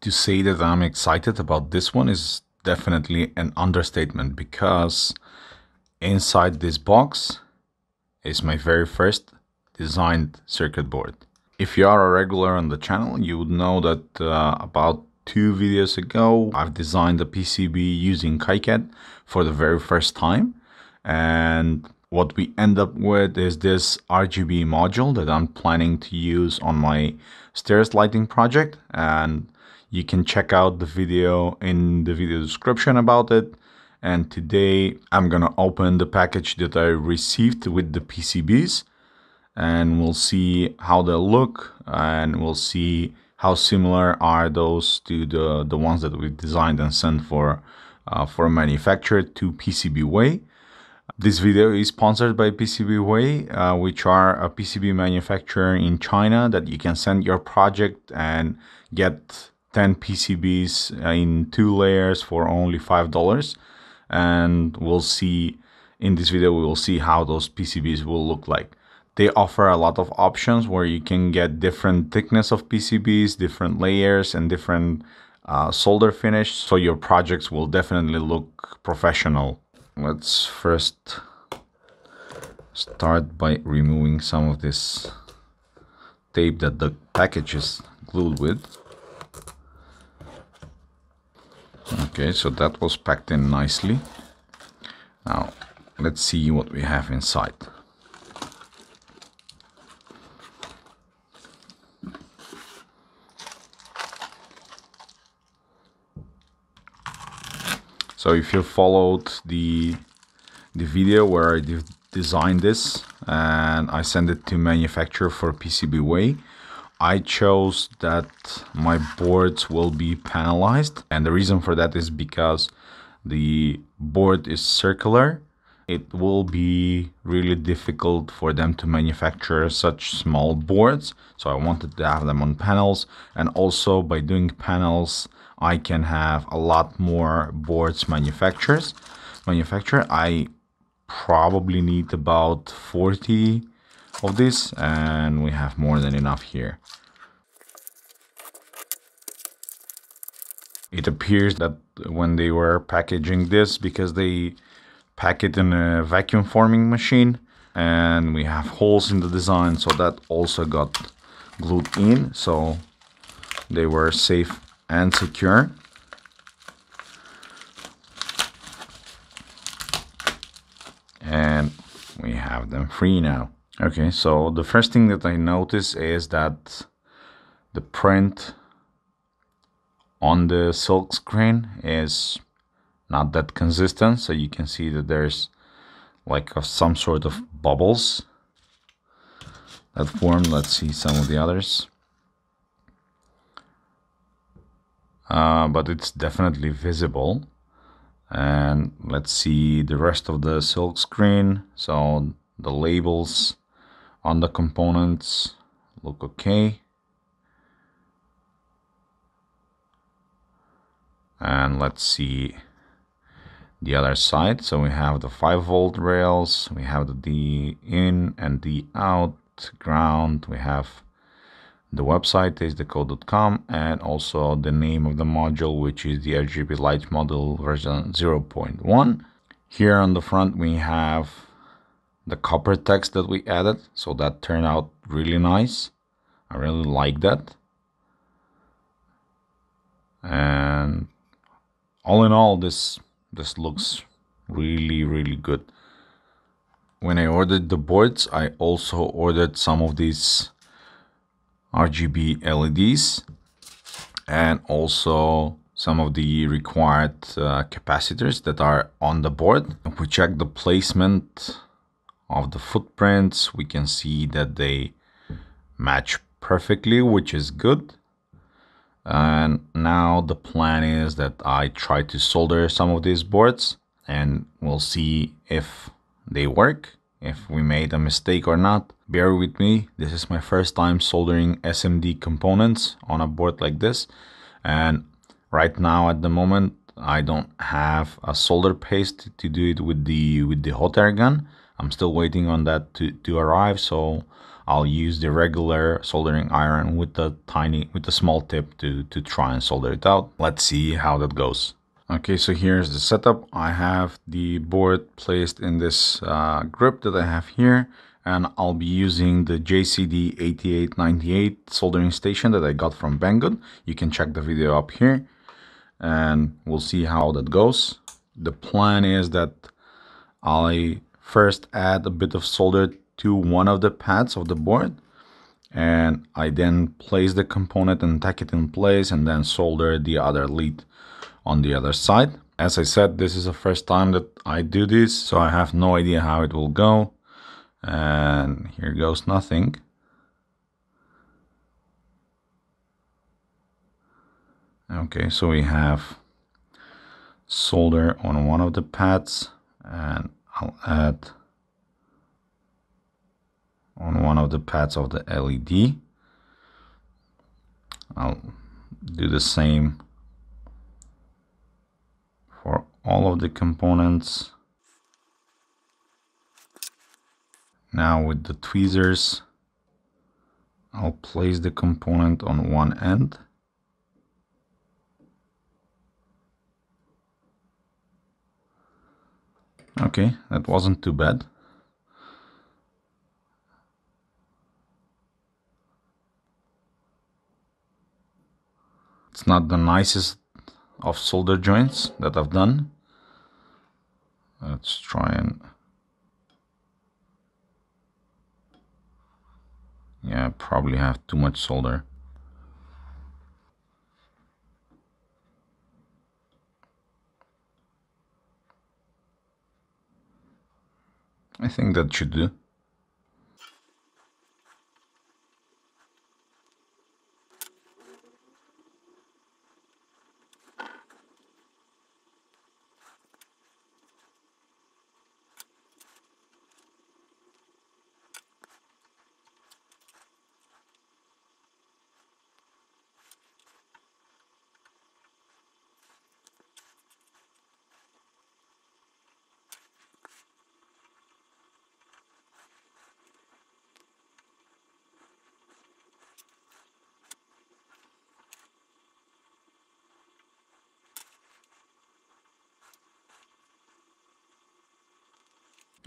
to say that I'm excited about this one is definitely an understatement, because inside this box is my very first designed circuit board. If you are a regular on the channel, you would know that about 2 videos ago I've designed a PCB using KiCad for the very first time, and what we end up with is this RGB module that I'm planning to use on my stairs lighting project, and you can check out the video in the video description about it. And today I'm gonna open the package that I received with the PCBs, and we'll see how they look, and we'll see how similar are those to the ones that we designed and sent for manufacturer to PCBWay. This video is sponsored by PCBWay, which are a PCB manufacturer in China that you can send your project and get 10 PCBs in 2 layers for only $5. And we'll see in this video, we will see how those PCBs will look like. They offer a lot of options where you can get different thickness of PCBs, different layers, and different solder finish. So your projects will definitely look professional. Let's first start by removing some of this tape that the package is glued with. Okay, so that was packed in nicely. Now let's see what we have inside. So if you followed the video where I designed this and I sent it to manufacturer for PCBWay, I chose that my boards will be panelized, and the reason for that is because the board is circular. It will be really difficult for them to manufacture such small boards, so I wanted to have them on panels, and also by doing panels I can have a lot more boards manufactured. I probably need about 40 of this, and we have more than enough here. It appears that when they were packaging this, because they pack it in a vacuum forming machine, and we have holes in the design, so that also got glued in, so they were safe and secure. And we have them free now. Okay, so the first thing that I notice is that the print on the silk screen is not that consistent, so you can see that there's like some sort of bubbles that form. Let's see some of the others. But it's definitely visible, and let's see the rest of the silk screen. So the labels on the components look okay, and let's see the other side. So we have the 5-volt rails, we have the D in and D out ground, we have the website tastethecode.com, and also the name of the module, which is the RGB light module version 0.1. Here on the front we have the copper text that we added, so that turned out really nice. I really like that. And all in all, this looks really, really good. When I ordered the boards, I also ordered some of these RGB LEDs and also some of the required capacitors that are on the board. If we check the placement of the footprints, we can see that they match perfectly, which is good. And now the plan is that I try to solder some of these boards, and we'll see if they work, if we made a mistake or not. Bear with me, this is my first time soldering SMD components on a board like this, and right now at the moment I don't have a solder paste to do it with the hot air gun. I'm still waiting on that to arrive, so I'll use the regular soldering iron with the small tip to try and solder it out. Let's see how that goes. Okay, so here's the setup. I have the board placed in this grip that I have here, and I'll be using the JCD 8898 soldering station that I got from Banggood. You can check the video up here, and we'll see how that goes. The plan is that I first add a bit of solder to one of the pads of the board, and I then place the component and tack it in place, and then solder the other lead on the other side. As I said, this is the first time that I do this, so I have no idea how it will go. And here goes nothing. Okay, so we have solder on one of the pads, and I'll add on one of the pads of the LED. I'll do the same for all of the components. Now with the tweezers, I'll place the component on one end. Okay, that wasn't too bad. It's not the nicest of solder joints that I've done. Let's try and... yeah, I probably have too much solder. I think that should do.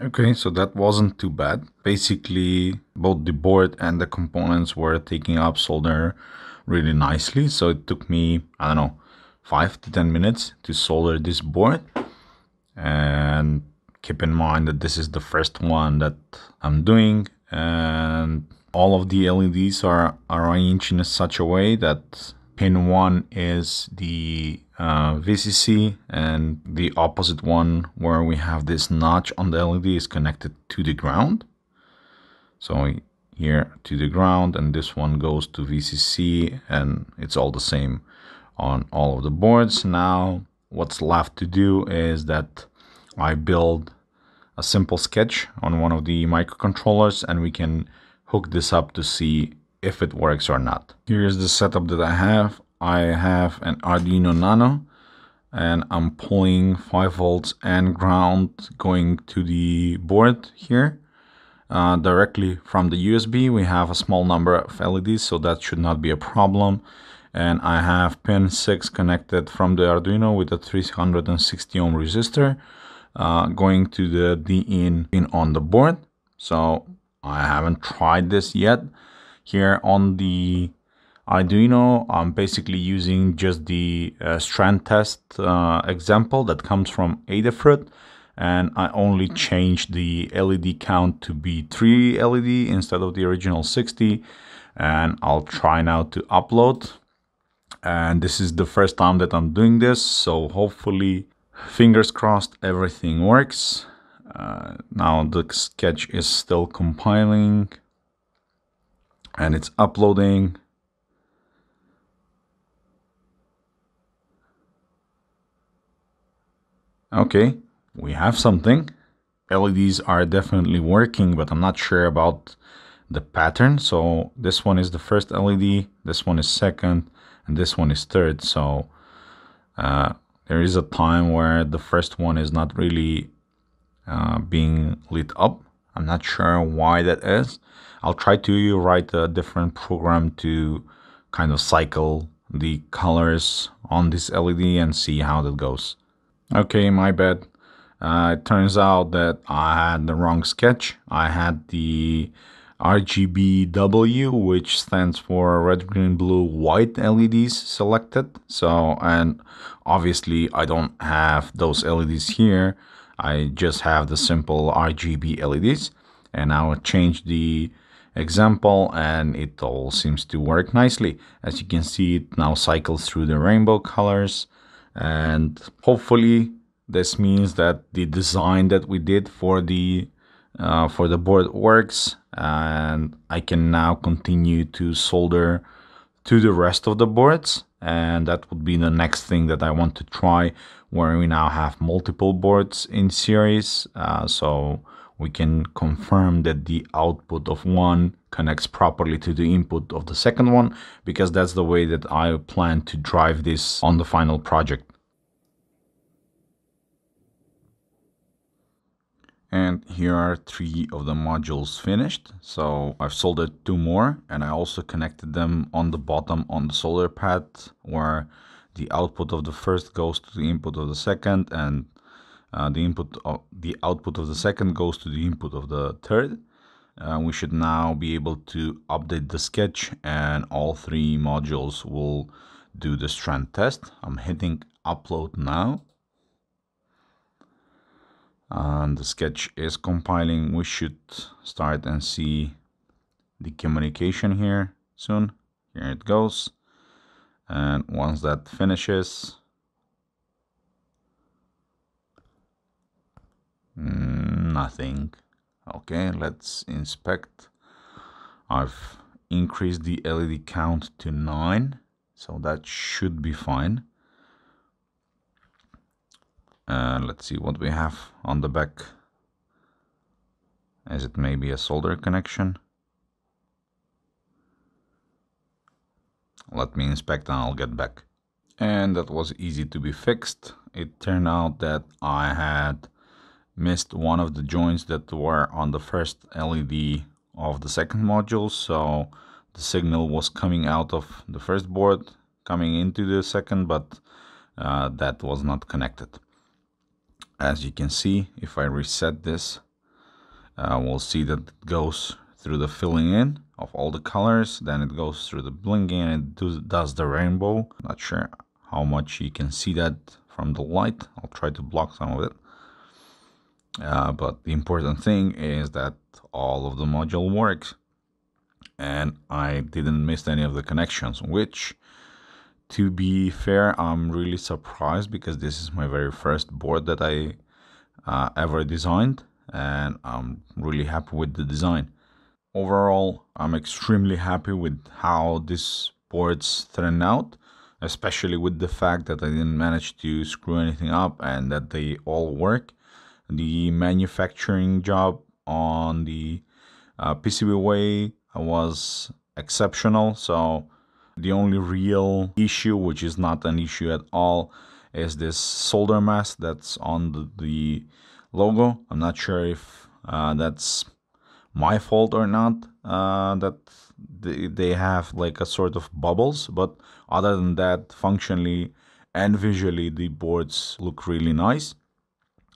Okay, so that wasn't too bad. Basically, both the board and the components were taking up solder really nicely. So it took me, I don't know, 5 to 10 minutes to solder this board. And keep in mind that this is the first one that I'm doing. And all of the LEDs are arranged in such a way that pin 1 is the VCC, and the opposite one where we have this notch on the LED is connected to the ground. So here to the ground, and this one goes to VCC, and it's all the same on all of the boards. Now what's left to do is that I build a simple sketch on one of the microcontrollers, and we can hook this up to see if it works or not. Here's the setup that I have. I have an Arduino nano, and I'm pulling 5 volts and ground going to the board here directly from the USB. We have a small number of LEDs, so that should not be a problem. And I have pin 6 connected from the Arduino with a 360 ohm resistor going to the D-in pin on the board. So I haven't tried this yet. Here on the Arduino, I'm basically using just the strand test example that comes from Adafruit, and I only changed the LED count to be 3 LED instead of the original 60, and I'll try now to upload. And this is the first time that I'm doing this, so hopefully, fingers crossed, everything works. Now the sketch is still compiling. And it's uploading. Okay, we have something. LEDs are definitely working, but I'm not sure about the pattern. So this one is the first LED, this one is second, and this one is third. So there is a time where the first one is not really being lit up. I'm not sure why that is. I'll try to write a different program to kind of cycle the colors on this LED and see how that goes. Okay, my bad. It turns out that I had the wrong sketch. I had the RGBW, which stands for red, green, blue, white LEDs selected. So, and obviously I don't have those LEDs here. I just have the simple RGB LEDs, and I will change the example and it all seems to work nicely. As you can see, it now cycles through the rainbow colors, and hopefully this means that the design that we did for the board works, and I can now continue to solder to the rest of the boards. And that would be the next thing that I want to try, where we now have multiple boards in series, so we can confirm that the output of one connects properly to the input of the second one, because that's the way that I plan to drive this on the final project. And here are three of the modules finished. So I've soldered two more, and I also connected them on the bottom on the solder pad, where the output of the first goes to the input of the second, and the output of the second goes to the input of the third. We should now be able to update the sketch, and all three modules will do the strand test. I'm hitting upload now. And the sketch is compiling. We should start and see the communication here soon. Here it goes. And once that finishes, nothing. Okay, let's inspect. I've increased the LED count to 9, so that should be fine. Let's see what we have on the back. Is it maybe a solder connection? Let me inspect and I'll get back. And that was easy to be fixed. It turned out that I had missed one of the joints that were on the first LED of the second module, so the signal was coming out of the first board, coming into the second, but that was not connected. As you can see, if I reset this, we'll see that it goes through the filling in of all the colors, then it goes through the blinking and it does the rainbow. Not sure how much you can see that from the light. I'll try to block some of it. But the important thing is that all of the module works, and I didn't miss any of the connections, which, to be fair, I'm really surprised, because this is my very first board that I ever designed, and I'm really happy with the design. Overall, I'm extremely happy with how these boards turned out, especially with the fact that I didn't manage to screw anything up and that they all work. The manufacturing job on the PCBWay was exceptional, so the only real issue, which is not an issue at all, is this solder mask that's on the logo. I'm not sure if that's my fault or not, that they have like a sort of bubbles, but other than that, functionally and visually, the boards look really nice.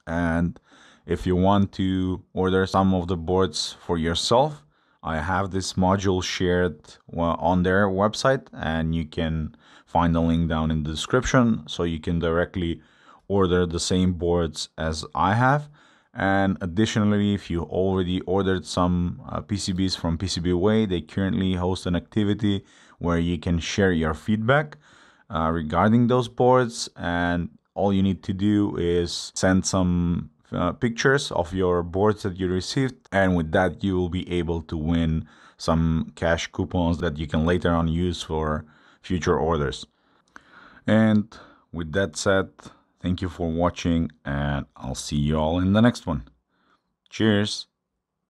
And if you want to order some of the boards for yourself, I have this module shared on their website, and you can find the link down in the description, so you can directly order the same boards as I have. And additionally, if you already ordered some PCBs from PCBWay, they currently host an activity where you can share your feedback regarding those boards, and all you need to do is send some pictures of your boards that you received, and with that you will be able to win some cash coupons that you can later on use for future orders. And with that said, thank you for watching, and I'll see you all in the next one. Cheers!